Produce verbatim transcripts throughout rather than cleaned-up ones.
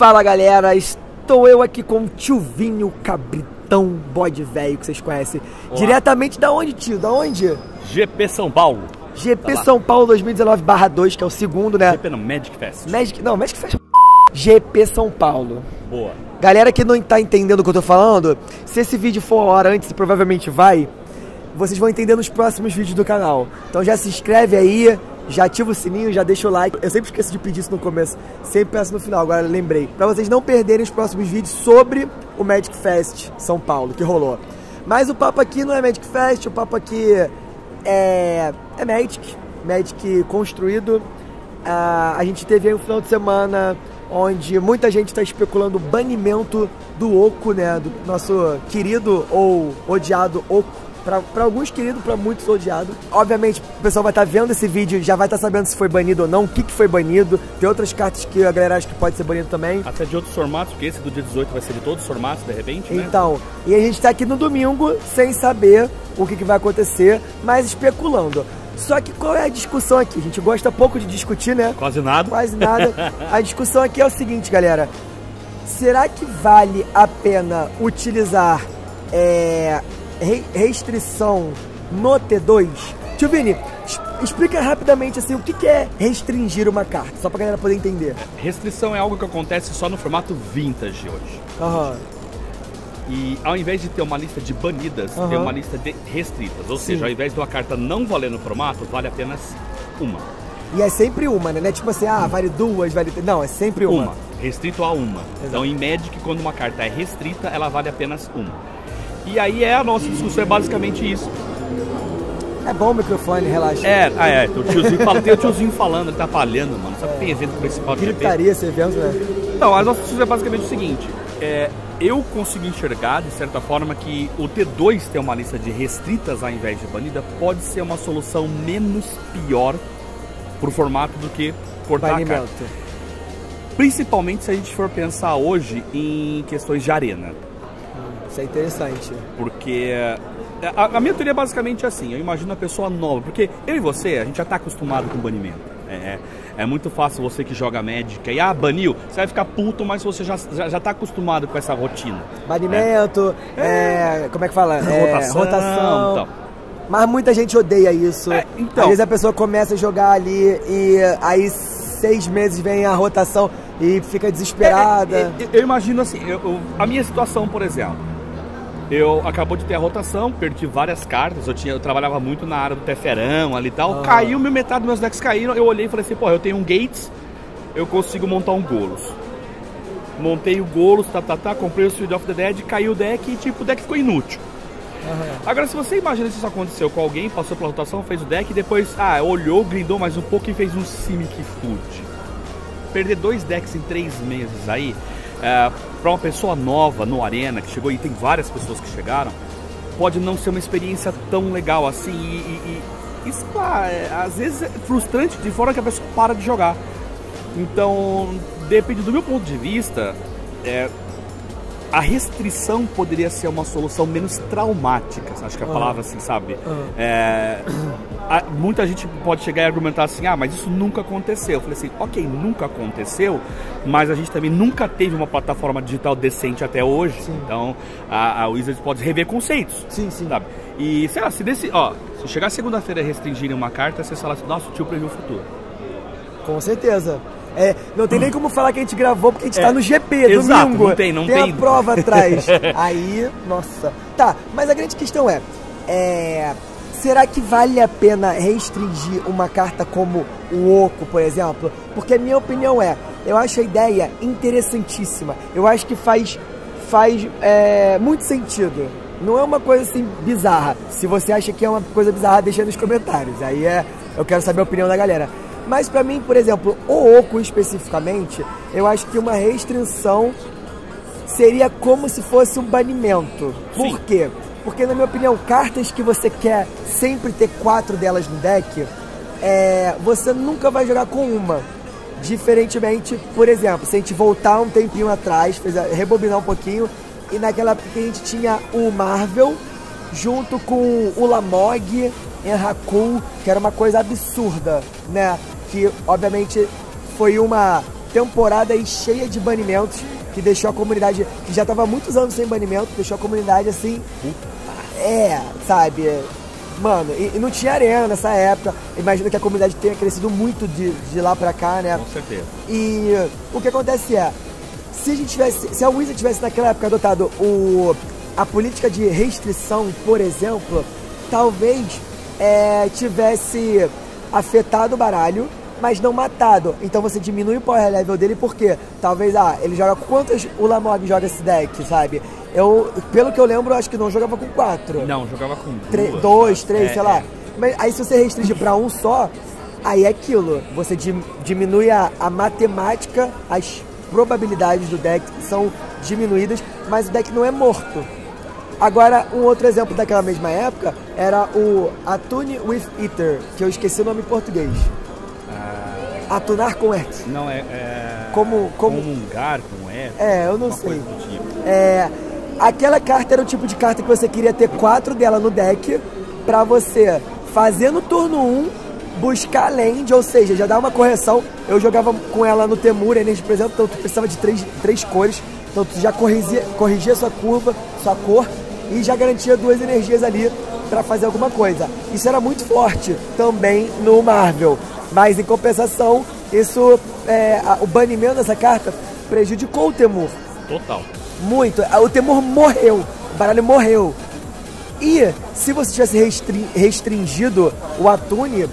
Fala galera, estou eu aqui com o Tio Vini, o cabritão bode velho que vocês conhecem. Olá. Diretamente da onde, tio? Da onde? G P São Paulo. G P tá São Paulo dois mil e dezenove barra dois, que é o segundo, né? G P não, Magic Fest. Magic, não, Magic Fest. G P São Paulo. Boa. Galera que não tá entendendo o que eu tô falando, se esse vídeo for uma hora antes, provavelmente vai, vocês vão entender nos próximos vídeos do canal. Então já se inscreve aí, já ativa o sininho, já deixa o like. Eu sempre esqueço de pedir isso no começo, sempre peço no final, agora lembrei. Pra vocês não perderem os próximos vídeos sobre o Magic Fest São Paulo, que rolou. Mas o papo aqui não é Magic Fest, o papo aqui é, é Magic, Magic construído. Ah, a gente teve aí um final de semana onde muita gente está especulando o banimento do Oko, né? Do nosso querido ou odiado Oko. Para alguns querido, para muitos odiado. Obviamente, o pessoal vai estar tá vendo esse vídeo, já vai estar tá sabendo se foi banido ou não, o que, que foi banido. Tem outras cartas que a galera acha que pode ser banido também. Até de outros formatos, porque esse do dia dezoito vai ser de todos os formatos, de repente, né? Então, e a gente está aqui no domingo, sem saber o que, que vai acontecer, mas especulando. Só que qual é a discussão aqui? A gente gosta pouco de discutir, né? Quase nada. Quase nada. A discussão aqui é o seguinte, galera. Será que vale a pena utilizar... É... restrição no T dois? Tio Vini, explica rapidamente assim, o que, que é restringir uma carta, só pra galera poder entender. Restrição é algo que acontece só no formato vintage hoje. Aham. E ao invés de ter uma lista de banidas, uhum, tem uma lista de restritas. Ou sim, seja, ao invés de uma carta não valer no formato, vale apenas uma. E é sempre uma, né? Não é tipo assim, ah, vale duas, vale... Não, é sempre uma. Uma, restrito a uma. Exato. Então em Magic, quando uma carta é restrita, ela vale apenas uma. E aí é a nossa discussão, é basicamente isso. É bom o microfone, relaxa. É, ah, é, o tiozinho fala, tem o tiozinho falando, ele tá falhando, mano. Sabe que tem evento principal de G P? Gritaria esse evento, né? Não, a nossa discussão é basicamente o seguinte. É, eu consegui enxergar, de certa forma, que o T dois ter uma lista de restritas ao invés de banida pode ser uma solução menos pior pro formato do que cortar a carta. Principalmente se a gente for pensar hoje em questões de arena. Isso é interessante. Porque a, a minha teoria é basicamente assim, eu imagino a pessoa nova, porque eu e você, a gente já está acostumado com banimento. É, é muito fácil você que joga Magic e, ah, baniu, você vai ficar puto, mas você já está já, já tá acostumado com essa rotina. Banimento, é. É, como é que fala? É, rotação. rotação. Então. Mas muita gente odeia isso. É, então. Às vezes a pessoa começa a jogar ali e aí seis meses vem a rotação e fica desesperada. É, é, é, eu imagino assim, eu, eu, a minha situação, por exemplo. Eu acabou de ter a rotação, perdi várias cartas, eu, tinha, eu trabalhava muito na área do Teferão ali e tal, ah. Caiu, meu, metade dos meus decks caíram, eu olhei e falei assim, pô, eu tenho um Gates, eu consigo montar um Golos. Montei o Golos, tá, tá, tá, comprei o Sword of the Dead, caiu o deck e tipo, o deck ficou inútil. Uhum. Agora, se você imagina se isso aconteceu com alguém, passou pela rotação, fez o deck e depois, ah, olhou, grindou mais um pouco e fez um Simic Food. Perder dois decks em três meses aí... É, para uma pessoa nova no Arena, que chegou, e tem várias pessoas que chegaram, pode não ser uma experiência tão legal assim. E, e, e sei lá, é, às vezes é frustrante de forma que a pessoa para de jogar. Então, depende do meu ponto de vista, é, a restrição poderia ser uma solução menos traumática. Acho que a palavra assim, sabe? É, a, muita gente pode chegar e argumentar assim, ah, mas isso nunca aconteceu. Eu falei assim, ok, nunca aconteceu, mas a gente também nunca teve uma plataforma digital decente até hoje. Sim. Então a, a Wizards pode rever conceitos. Sim, sim. Sabe? E sei lá, se, desse, ó, se chegar segunda-feira e restringirem uma carta, você fala assim, nossa, o tio previu o futuro. Com certeza. É, não tem nem como falar que a gente gravou porque a gente é, tá no G P, exato, domingo. Não tem, não tem. Tem a prova atrás. Aí, nossa. Tá, mas a grande questão é, é... será que vale a pena restringir uma carta como o Oko, por exemplo? Porque a minha opinião é, eu acho a ideia interessantíssima. Eu acho que faz, faz é, muito sentido. Não é uma coisa assim bizarra. Se você acha que é uma coisa bizarra, deixa aí nos comentários. Aí é, eu quero saber a opinião da galera. Mas pra mim, por exemplo, o Oko especificamente, eu acho que uma restrição seria como se fosse um banimento. Por sim, quê? Porque, na minha opinião, cartas que você quer sempre ter quatro delas no deck, é, você nunca vai jogar com uma. Diferentemente, por exemplo, se a gente voltar um tempinho atrás, rebobinar um pouquinho, e naquela época a gente tinha o Marvel junto com o Lamog, em Rakdos, que era uma coisa absurda, né? Que, obviamente, foi uma temporada aí cheia de banimentos, que deixou a comunidade, que já tava há muitos anos sem banimento, deixou a comunidade assim, é, sabe, mano, e, e não tinha arena nessa época, imagino que a comunidade tenha crescido muito de, de lá pra cá, né? Com certeza. E o que acontece é, se a gente tivesse, se a Wizard tivesse naquela época adotado o, a política de restrição, por exemplo, talvez é, tivesse afetado o baralho, mas não matado. Então você diminui o power level dele porque talvez, ah, ele joga quantas o Lamog joga esse deck, sabe? Eu, pelo que eu lembro, acho que não jogava com quatro. Não, jogava com duas, dois, três, é, sei lá. É. Mas aí se você restringe pra um só, aí é aquilo. Você diminui a, a matemática, as probabilidades do deck são diminuídas, mas o deck não é morto. Agora, um outro exemplo daquela mesma época era o Atune with Eater, que eu esqueci o nome em português. Atunar com Earth. Não, é... é como, como... Comungar com Earth. É, eu não sei. Tipo. É, aquela carta era o tipo de carta que você queria ter quatro dela no deck pra você fazer no turno um, buscar land, ou seja, já dá uma correção. Eu jogava com ela no Temur, energia, por exemplo, então tu precisava de três, três cores. Então tu já corrigia, corrigia sua curva, sua cor, e já garantia duas energias ali pra fazer alguma coisa. Isso era muito forte também no Marvel. Mas, em compensação, isso, é, o banimento dessa carta prejudicou o Temur. Total. Muito. O Temur morreu. O baralho morreu. E, se você tivesse restri restringido o Atune,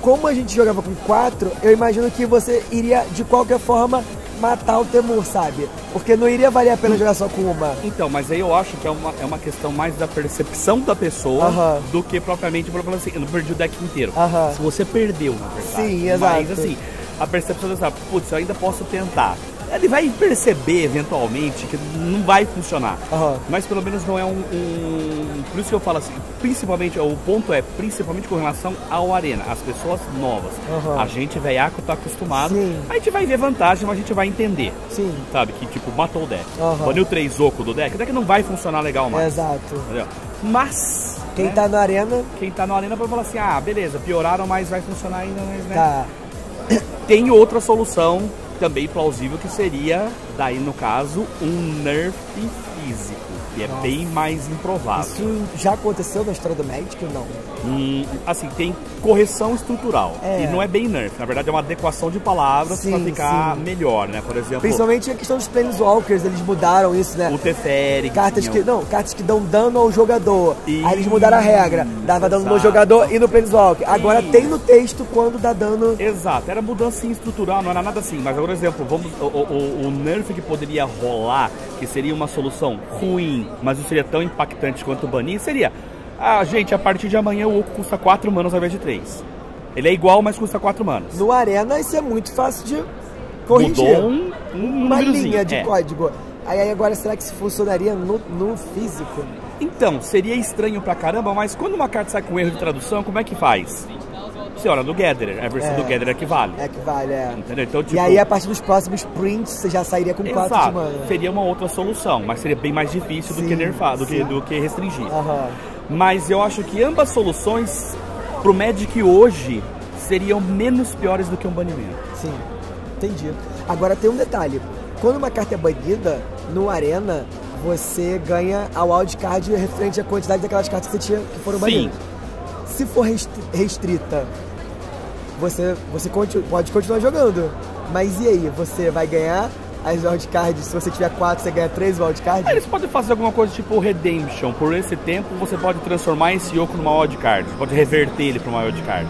como a gente jogava com quatro, eu imagino que você iria, de qualquer forma, matar o Temur, sabe? Porque não iria valer a pena jogar só com uma. Então, mas aí eu acho que é uma, é uma questão mais da percepção da pessoa, uh-huh, do que propriamente, por exemplo, assim, eu não perdi o deck inteiro. Uh-huh. Se você perdeu, na verdade. Sim, exato. Mas assim, a percepção da pessoa, putz, eu ainda posso tentar. Ele vai perceber, eventualmente, que não vai funcionar. Uhum. Mas, pelo menos, não é um, um... Por isso que eu falo assim, principalmente, o ponto é, principalmente com relação ao Arena, as pessoas novas. Uhum. A gente, velhaco, tá acostumado. Sim. A gente vai ver vantagem, mas a gente vai entender. Sim. Sabe? Que, tipo, matou o deck. Uhum. Baniu três Oko do deck, o deck não vai funcionar legal mais. Exato. Entendeu? Mas... Quem né? tá na Arena... Quem tá na Arena vai falar assim, ah, beleza, pioraram, mas vai funcionar ainda mais, né? Tá. Tem outra solução... também plausível, que seria, daí no caso, um nerf físico, que é Nossa. bem mais improvável. Isso já aconteceu na história do Magic ou não? Hum, assim, tem correção estrutural, é. e não é bem nerf, na verdade é uma adequação de palavras para ficar sim. melhor, né, por exemplo... Principalmente a questão dos Planeswalkers, eles mudaram isso, né? O Teferi. Cartas que, não, cartas que dão dano ao jogador, e... aí eles mudaram a regra, dava Exato. dano no jogador e no Planeswalker. Agora tem no texto quando dá dano... Exato, era mudança estrutural, não era nada assim, mas agora por exemplo, vamos, o, o, o nerf que poderia rolar, que seria uma solução ruim, mas não seria tão impactante quanto o banir, seria... Ah, gente, a partir de amanhã o Oko custa quatro manas ao invés de três. Ele é igual, mas custa quatro manas. No Arena isso é muito fácil de corrigir. Mudou um, um uma linha de é. código. Aí, aí agora será que isso funcionaria no, no físico? Então, seria estranho pra caramba, mas quando uma carta sai com erro de tradução, como é que faz? Senhora do Gatherer, é a versão é, do Gatherer que vale. É que vale, é. Entendeu? Então, tipo, e aí, a partir dos próximos prints, você já sairia com exato, quatro de mana. Seria uma outra solução, mas seria bem mais difícil sim, do que nerfar, do que, do que restringir. Uhum. Mas eu acho que ambas soluções, pro Magic hoje, seriam menos piores do que um banimento. Sim, entendi. Agora tem um detalhe. Quando uma carta é banida, no Arena, você ganha a wildcard referente à quantidade daquelas cartas que você tinha que foram banidas. Sim. Se for restrita, você, você continu, pode continuar jogando, mas e aí? Você vai ganhar as wildcards? Se você tiver quatro, você ganha três wildcards? Eles podem fazer alguma coisa tipo Redemption. Por esse tempo, você pode transformar esse Oko numa wildcard, pode reverter ele para uma wildcard.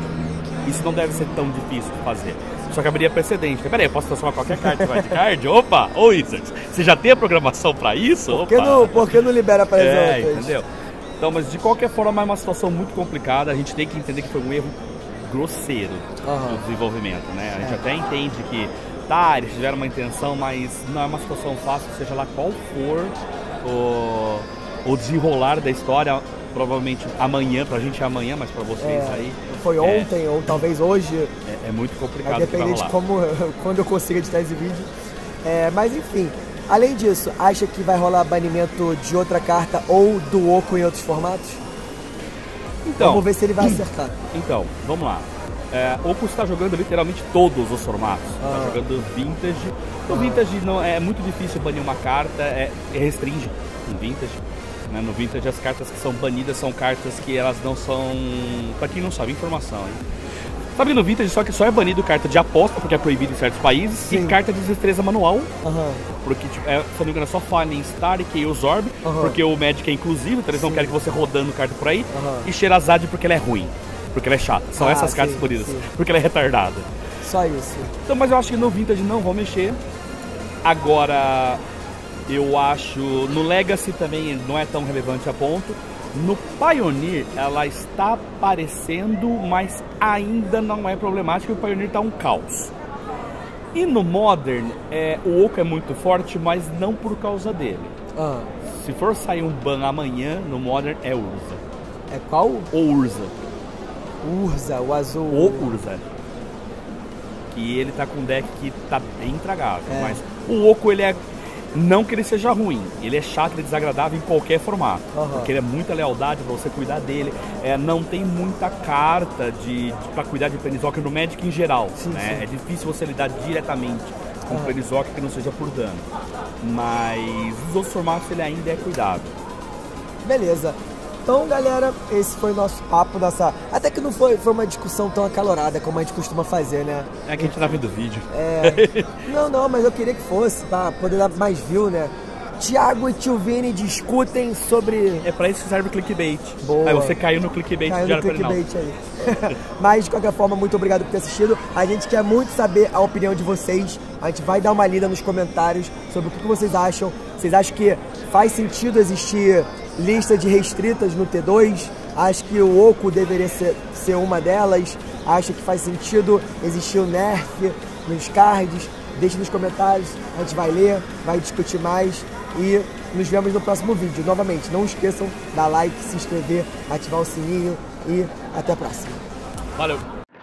Isso não deve ser tão difícil de fazer. Só que abriria precedente. Peraí, eu posso transformar qualquer carta em wildcard? Opa! Ô, Wizards, você já tem a programação para isso? Por que, Opa. Não, por que não libera para as é, outras? Entendeu? Então, mas de qualquer forma é uma situação muito complicada, a gente tem que entender que foi um erro grosseiro uhum. do desenvolvimento, né? A gente é. até entende que, tá, eles tiveram uma intenção, mas não é uma situação fácil, seja lá qual for o, o desenrolar da história, provavelmente amanhã, pra gente é amanhã, mas pra vocês é. aí... Foi é, ontem, ou talvez hoje. É, é muito complicado. Dependendo de como, quando eu consigo editar esse vídeo. É, mas enfim... Além disso, acha que vai rolar banimento de outra carta ou do Oko em outros formatos? Então... Vamos ver se ele vai acertar. Então, vamos lá. É, Oko está jogando literalmente todos os formatos. Está ah. jogando Vintage. No Vintage não, é muito difícil banir uma carta, é, restringe no Vintage. Né? No Vintage as cartas que são banidas são cartas que elas não são... Para quem não sabe, informação, hein? Sabe, no Vintage só que só é banido carta de aposta, porque é proibido em certos países, sim, e carta de destreza manual, uhum, porque tipo, é, se não me engano, só falha em Star e Chaos Orb, uhum, porque o Magic é inclusivo, então eles, sim, não querem que você rodando carta por aí, uhum, e Sherazade porque ela é ruim, porque ela é chata, são ah, essas cartas banidas, porque ela é retardada. Só isso. Então, mas eu acho que no Vintage não vão mexer. Agora, eu acho, no Legacy também não é tão relevante a ponto. No Pioneer, ela está aparecendo, mas ainda não é problemática, o Pioneer está um caos. E no Modern, é, o Oko é muito forte, mas não por causa dele. Ah. Se for sair um ban amanhã, no Modern, é Urza. É qual? Ou Urza. Urza, o azul. Ou Urza. Que ele tá com um deck que tá bem tragável, é, mas o Oko, ele é... Não que ele seja ruim, ele é chato, ele é desagradável em qualquer formato, uhum, porque ele é muita lealdade pra você cuidar dele, é, não tem muita carta de, de, pra cuidar de Planeswalker no Magic em geral, sim, né? Sim. É difícil você lidar diretamente com, uhum, Planeswalker que não seja por dano, mas os outros formatos ele ainda é cuidado. Beleza. Então, galera, esse foi o nosso papo dessa... Até que não foi, foi uma discussão tão acalorada como a gente costuma fazer, né? É que a gente tá vendo o vídeo. É... Não, não, mas eu queria que fosse, pra poder dar mais view, né? Tiago e Tio Vini discutem sobre... É pra isso que serve o clickbait. Boa. Aí você caiu no clickbait. Caiu no clickbait aí. Mas, de qualquer forma, muito obrigado por ter assistido. A gente quer muito saber a opinião de vocês. A gente vai dar uma lida nos comentários sobre o que vocês acham. Vocês acham que faz sentido existir... lista de restritas no T dois, acho que o Oko deveria ser, ser uma delas, acho que faz sentido existir o nerf nos cards, deixe nos comentários, a gente vai ler, vai discutir mais e nos vemos no próximo vídeo. Novamente, não esqueçam de dar like, se inscrever, ativar o sininho e até a próxima. Valeu!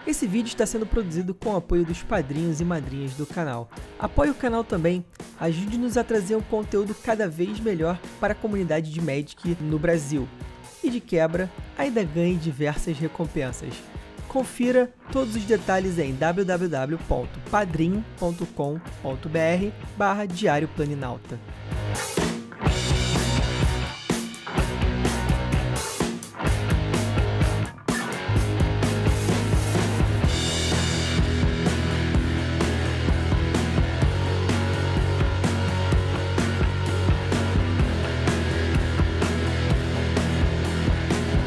Esse vídeo está sendo produzido com o apoio dos padrinhos e madrinhas do canal. Apoie o canal também, ajude-nos a trazer um conteúdo cada vez melhor para a comunidade de Magic no Brasil. E de quebra, ainda ganhe diversas recompensas. Confira todos os detalhes em w w w ponto padrim ponto com ponto br barra diário planinauta.